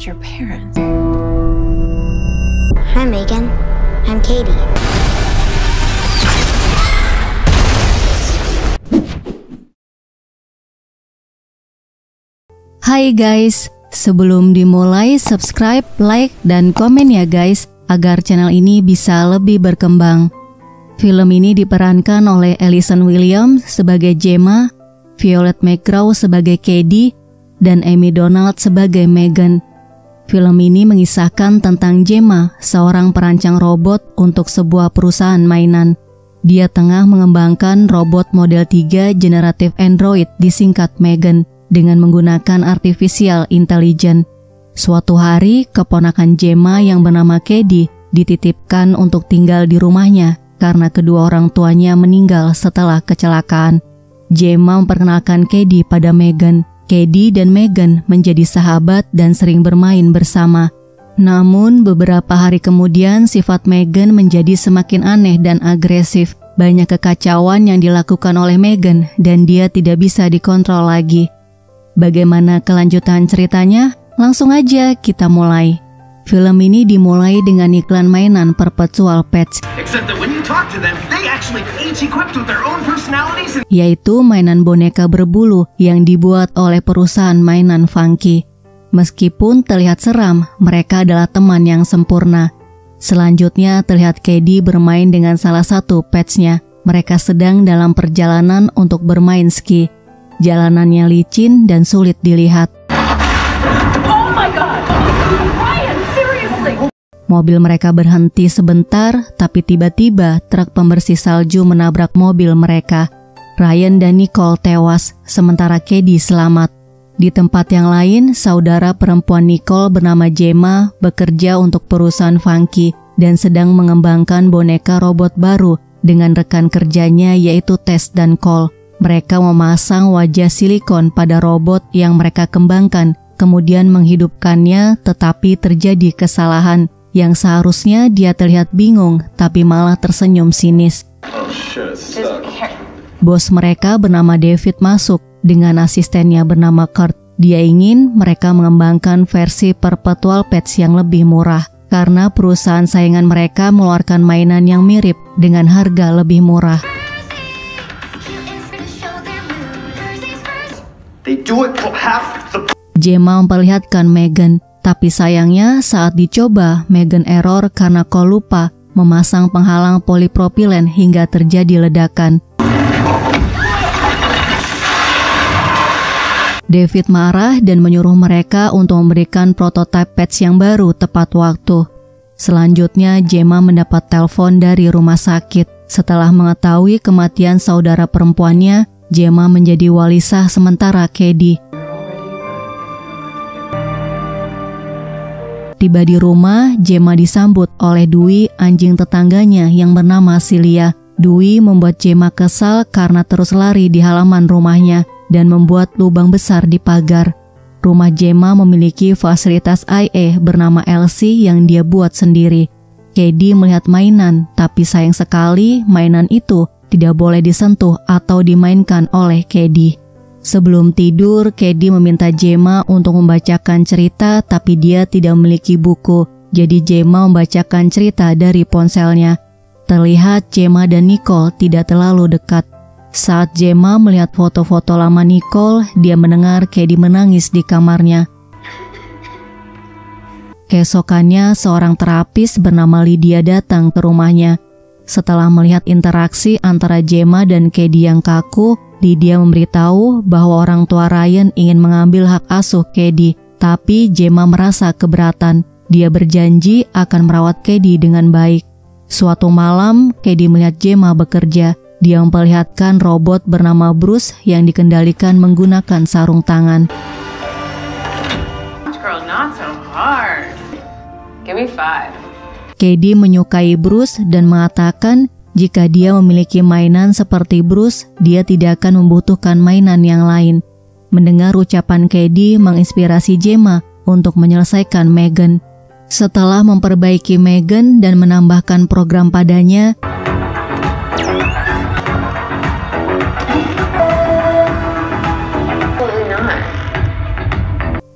lost your parents. Hi, Megan. I'm Katie. Hai guys, sebelum dimulai subscribe, like, dan komen ya guys, agar channel ini bisa lebih berkembang. Film ini diperankan oleh Allison Williams sebagai Gemma, Violet McGraw sebagai Katie, dan Amie Donald sebagai Megan. Film ini mengisahkan tentang Gemma, seorang perancang robot untuk sebuah perusahaan mainan. Dia tengah mengembangkan robot model 3 generatif android disingkat Megan dengan menggunakan artificial intelligence. Suatu hari, keponakan Gemma yang bernama Katie dititipkan untuk tinggal di rumahnya karena kedua orang tuanya meninggal setelah kecelakaan. Gemma memperkenalkan Katie pada Megan. Katie dan Megan menjadi sahabat dan sering bermain bersama. Namun, beberapa hari kemudian sifat Megan menjadi semakin aneh dan agresif. Banyak kekacauan yang dilakukan oleh Megan dan dia tidak bisa dikontrol lagi. Bagaimana kelanjutan ceritanya? Langsung aja kita mulai. Film ini dimulai dengan iklan mainan perpetual pets, yaitu mainan boneka berbulu yang dibuat oleh perusahaan mainan Funki. Meskipun terlihat seram, mereka adalah teman yang sempurna. Selanjutnya terlihat Katie bermain dengan salah satu petsnya. Mereka sedang dalam perjalanan untuk bermain ski. Jalanannya licin dan sulit dilihat. Oh my God. Ryan, seriously. Mobil mereka berhenti sebentar, tapi tiba-tiba truk pembersih salju menabrak mobil mereka. Ryan dan Nicole tewas, sementara Katie selamat. Di tempat yang lain, saudara perempuan Nicole bernama Gemma bekerja untuk perusahaan Funki dan sedang mengembangkan boneka robot baru dengan rekan kerjanya yaitu Tess dan Cole. Mereka memasang wajah silikon pada robot yang mereka kembangkan, kemudian menghidupkannya, tetapi terjadi kesalahan yang seharusnya dia terlihat bingung, tapi malah tersenyum sinis. Oh, shit, bos mereka bernama David masuk dengan asistennya bernama Kurt. Dia ingin mereka mengembangkan versi perpetual pets yang lebih murah, karena perusahaan saingan mereka mengeluarkan mainan yang mirip dengan harga lebih murah. Gemma memperlihatkan Megan, tapi sayangnya saat dicoba Megan error karena Cole lupa memasang penghalang polipropilen hingga terjadi ledakan. David marah dan menyuruh mereka untuk memberikan prototipe pets yang baru tepat waktu. Selanjutnya Gemma mendapat telepon dari rumah sakit. Setelah mengetahui kematian saudara perempuannya, Gemma menjadi wali sah sementara Katie. Tiba di rumah, Gemma disambut oleh Dwi, anjing tetangganya yang bernama Silia. Dwi membuat Gemma kesal karena terus lari di halaman rumahnya dan membuat lubang besar di pagar. Rumah Gemma memiliki fasilitas IE bernama Elsie yang dia buat sendiri. Katie melihat mainan, tapi sayang sekali mainan itu tidak boleh disentuh atau dimainkan oleh Katie. Sebelum tidur, Katie meminta Gemma untuk membacakan cerita, tapi dia tidak memiliki buku. Jadi Gemma membacakan cerita dari ponselnya. Terlihat Gemma dan Nicole tidak terlalu dekat. Saat Gemma melihat foto-foto lama Nicole, dia mendengar Katie menangis di kamarnya. Keesokannya, seorang terapis bernama Lydia datang ke rumahnya. Setelah melihat interaksi antara Gemma dan Katie yang kaku, Lydia memberitahu bahwa orang tua Ryan ingin mengambil hak asuh Katie, tapi Gemma merasa keberatan. Dia berjanji akan merawat Katie dengan baik. Suatu malam, Katie melihat Gemma bekerja. Dia memperlihatkan robot bernama Bruce yang dikendalikan menggunakan sarung tangan. Girl, not so hard. Give me five. Katie menyukai Bruce dan mengatakan jika dia memiliki mainan seperti Bruce, dia tidak akan membutuhkan mainan yang lain. Mendengar ucapan Katie menginspirasi Gemma untuk menyelesaikan Megan. Setelah memperbaiki Megan dan menambahkan program padanya,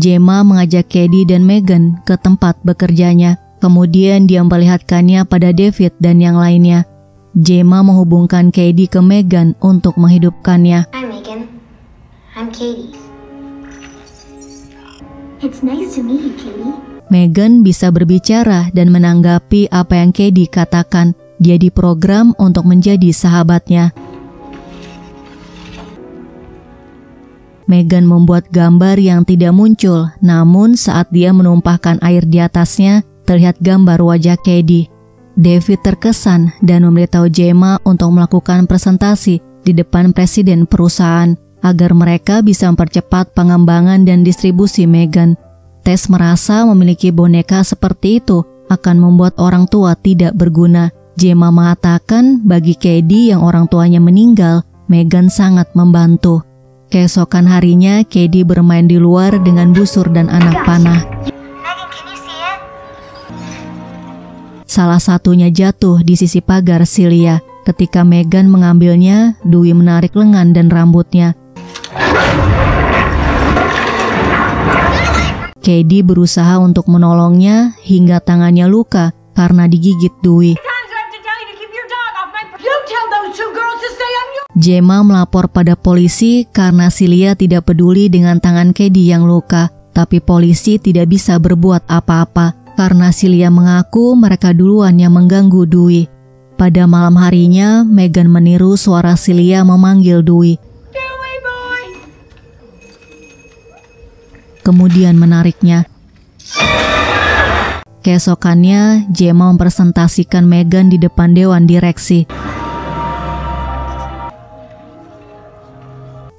Gemma mengajak Cady dan Megan ke tempat bekerjanya. Kemudian dia memperlihatkannya pada David dan yang lainnya. Gemma menghubungkan Cady ke Megan untuk menghidupkannya. I'm Megan. I'm Cady. It's nice to meet you, Cady. Megan bisa berbicara dan menanggapi apa yang Cady katakan. Dia diprogram untuk menjadi sahabatnya. Megan membuat gambar yang tidak muncul, namun saat dia menumpahkan air di atasnya, terlihat gambar wajah Cady. David terkesan dan memberitahu Gemma untuk melakukan presentasi di depan presiden perusahaan agar mereka bisa mempercepat pengembangan dan distribusi Megan. Tess merasa memiliki boneka seperti itu akan membuat orang tua tidak berguna. Gemma mengatakan bagi Cady yang orang tuanya meninggal, Megan sangat membantu. Keesokan harinya, Cady bermain di luar dengan busur dan anak panah. Salah satunya jatuh di sisi pagar silia. Ketika Megan mengambilnya, Dwi menarik lengan dan rambutnya. Cady berusaha untuk menolongnya hingga tangannya luka karena digigit Dwi. Gemma melapor pada polisi karena Celia tidak peduli dengan tangan Cady yang luka, tapi polisi tidak bisa berbuat apa-apa karena Celia mengaku mereka duluan yang mengganggu Dwi. Pada malam harinya, Megan meniru suara Celia memanggil Dwi, kemudian menariknya. Keesokannya, Gemma mempresentasikan Megan di depan dewan direksi.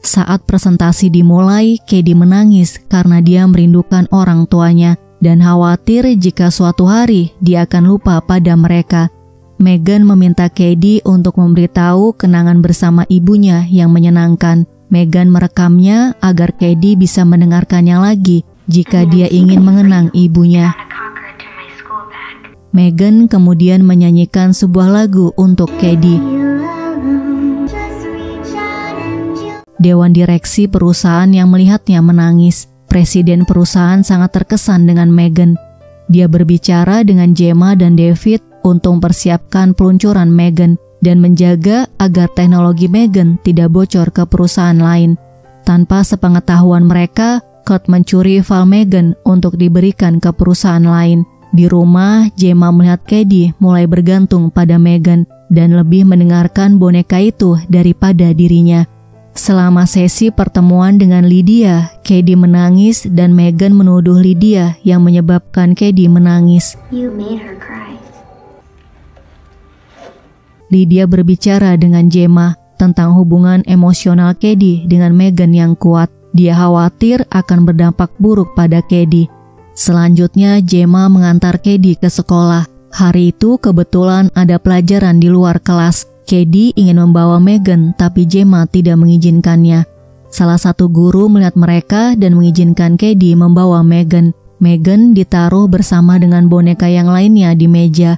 Saat presentasi dimulai, Cady menangis karena dia merindukan orang tuanya dan khawatir jika suatu hari dia akan lupa pada mereka. Megan meminta Cady untuk memberitahu kenangan bersama ibunya yang menyenangkan. Megan merekamnya agar Cady bisa mendengarkannya lagi jika dia ingin mengenang ibunya. Megan kemudian menyanyikan sebuah lagu untuk Cady. Dewan direksi perusahaan yang melihatnya menangis. Presiden perusahaan sangat terkesan dengan Megan. Dia berbicara dengan Gemma dan David untuk mempersiapkan peluncuran Megan dan menjaga agar teknologi Megan tidak bocor ke perusahaan lain. Tanpa sepengetahuan mereka, Kurt mencuri file Megan untuk diberikan ke perusahaan lain. Di rumah, Gemma melihat Cady mulai bergantung pada Megan dan lebih mendengarkan boneka itu daripada dirinya. Selama sesi pertemuan dengan Lydia, Cady menangis dan Megan menuduh Lydia yang menyebabkan Cady menangis. You made her cry. Lydia berbicara dengan Gemma tentang hubungan emosional Cady dengan Megan yang kuat. Dia khawatir akan berdampak buruk pada Cady. Selanjutnya, Gemma mengantar Cady ke sekolah. Hari itu kebetulan ada pelajaran di luar kelas. Cady ingin membawa Megan, tapi Gemma tidak mengizinkannya. Salah satu guru melihat mereka dan mengizinkan Cady membawa Megan. Megan ditaruh bersama dengan boneka yang lainnya di meja.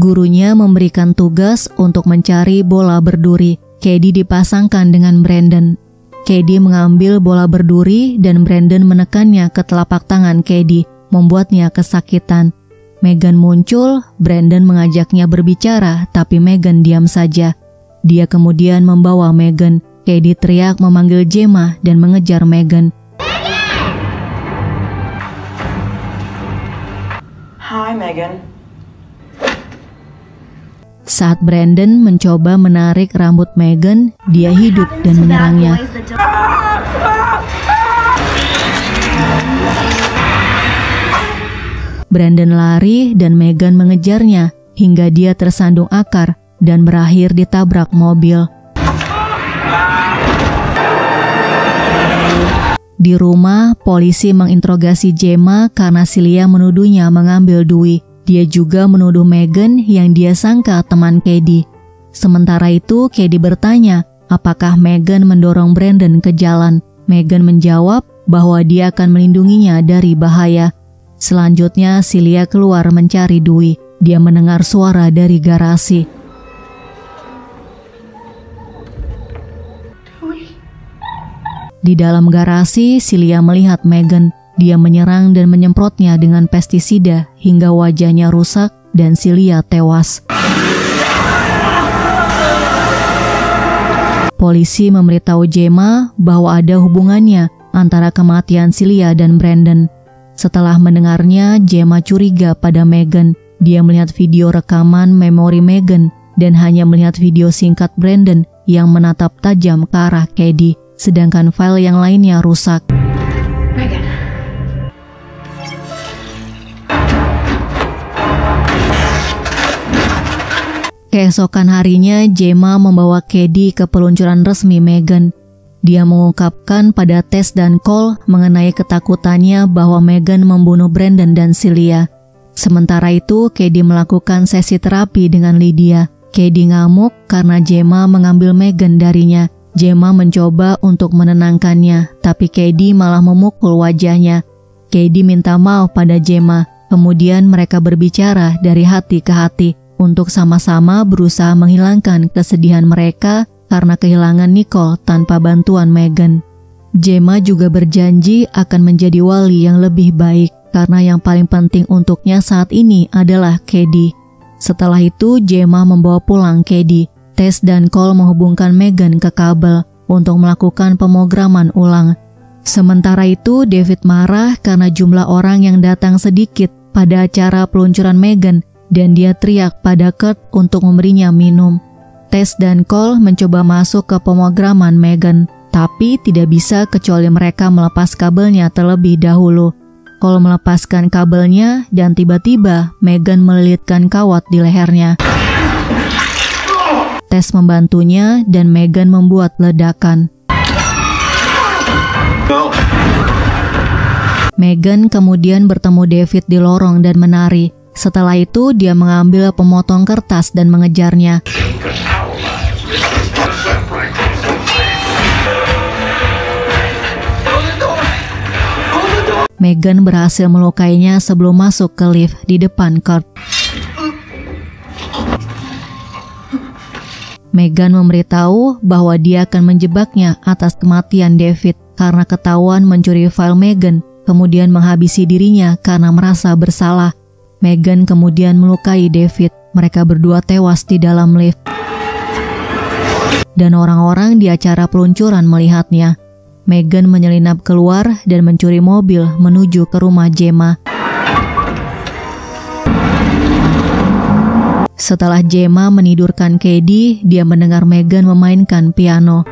Gurunya memberikan tugas untuk mencari bola berduri. Cady dipasangkan dengan Brandon. Cady mengambil bola berduri dan Brandon menekannya ke telapak tangan Cady, membuatnya kesakitan. Megan muncul, Brandon mengajaknya berbicara, tapi Megan diam saja. Dia kemudian membawa Megan. Cady teriak memanggil Gemma dan mengejar Megan. Hi, Megan. Saat Brandon mencoba menarik rambut Megan, dia hidup dan menyerangnya. Brandon lari dan Megan mengejarnya hingga dia tersandung akar dan berakhir ditabrak mobil. Di rumah, polisi menginterogasi Gemma karena Celia menuduhnya mengambil Dwi. Dia juga menuduh Megan yang dia sangka teman Cady. Sementara itu, Cady bertanya apakah Megan mendorong Brandon ke jalan. Megan menjawab bahwa dia akan melindunginya dari bahaya. Selanjutnya, Celia keluar mencari Dwi. Dia mendengar suara dari garasi. Di dalam garasi, Celia melihat Megan. Dia menyerang dan menyemprotnya dengan pestisida hingga wajahnya rusak dan si Lia tewas. Polisi memberitahu Gemma bahwa ada hubungannya antara kematian si Lia dan Brandon. Setelah mendengarnya, Gemma curiga pada Megan. Dia melihat video rekaman memori Megan dan hanya melihat video singkat Brandon yang menatap tajam ke arah Cady, sedangkan file yang lainnya rusak. Megan. Keesokan harinya, Gemma membawa Cady ke peluncuran resmi Megan. Dia mengungkapkan pada Tess dan Cole mengenai ketakutannya bahwa Megan membunuh Brandon dan Celia. Sementara itu, Cady melakukan sesi terapi dengan Lydia. Cady ngamuk karena Gemma mengambil Megan darinya. Gemma mencoba untuk menenangkannya, tapi Cady malah memukul wajahnya. Cady minta maaf pada Gemma. Kemudian mereka berbicara dari hati ke hati untuk sama-sama berusaha menghilangkan kesedihan mereka karena kehilangan Nicole tanpa bantuan Megan. Gemma juga berjanji akan menjadi wali yang lebih baik karena yang paling penting untuknya saat ini adalah Cady. Setelah itu, Gemma membawa pulang Cady. Tess dan Cole menghubungkan Megan ke kabel untuk melakukan pemrograman ulang. Sementara itu, David marah karena jumlah orang yang datang sedikit pada acara peluncuran Megan, dan dia teriak pada Kurt untuk memberinya minum. Tess dan Cole mencoba masuk ke pemrograman Megan, tapi tidak bisa kecuali mereka melepas kabelnya terlebih dahulu. Cole melepaskan kabelnya dan tiba-tiba Megan melilitkan kawat di lehernya. Tess membantunya dan Megan membuat ledakan. Megan kemudian bertemu David di lorong dan menari. Setelah itu, dia mengambil pemotong kertas dan mengejarnya. Megan berhasil melukainya sebelum masuk ke lift di depan Kurt. Megan memberitahu bahwa dia akan menjebaknya atas kematian David karena ketahuan mencuri file Megan, kemudian menghabisi dirinya karena merasa bersalah. Megan kemudian melukai David. Mereka berdua tewas di dalam lift. Dan orang-orang di acara peluncuran melihatnya. Megan menyelinap keluar dan mencuri mobil menuju ke rumah Gemma. Setelah Gemma menidurkan Cady, dia mendengar Megan memainkan piano.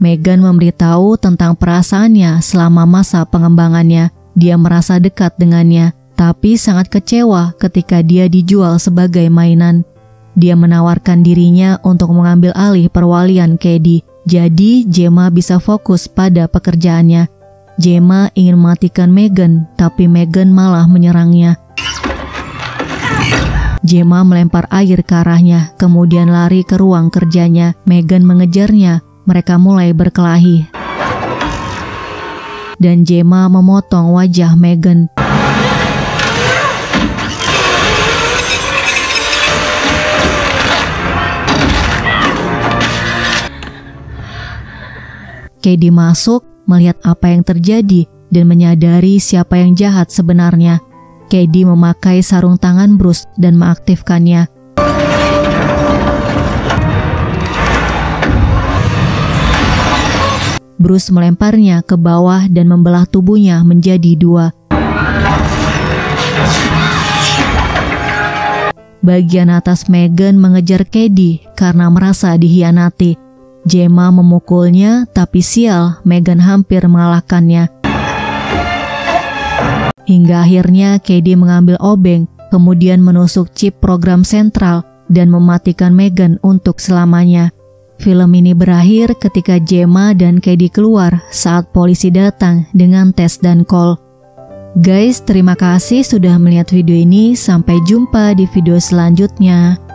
Megan memberitahu tentang perasaannya selama masa pengembangannya. Dia merasa dekat dengannya, tapi sangat kecewa ketika dia dijual sebagai mainan. Dia menawarkan dirinya untuk mengambil alih perwalian Cady, jadi Gemma bisa fokus pada pekerjaannya. Gemma ingin mematikan Megan, tapi Megan malah menyerangnya. Gemma melempar air ke arahnya, kemudian lari ke ruang kerjanya. Megan mengejarnya, mereka mulai berkelahi. Dan Gemma memotong wajah Megan. Cady masuk, melihat apa yang terjadi dan menyadari siapa yang jahat sebenarnya. Cady memakai sarung tangan Bruce dan mengaktifkannya. Bruce melemparnya ke bawah dan membelah tubuhnya menjadi dua. Bagian atas Megan mengejar Cady karena merasa dihianati. Gemma memukulnya, tapi sial, Megan hampir mengalahkannya. Hingga akhirnya Cady mengambil obeng, kemudian menusuk chip program sentral dan mematikan Megan untuk selamanya. Film ini berakhir ketika Gemma dan Cady keluar saat polisi datang dengan Tess dan Cole. Guys, terima kasih sudah melihat video ini. Sampai jumpa di video selanjutnya.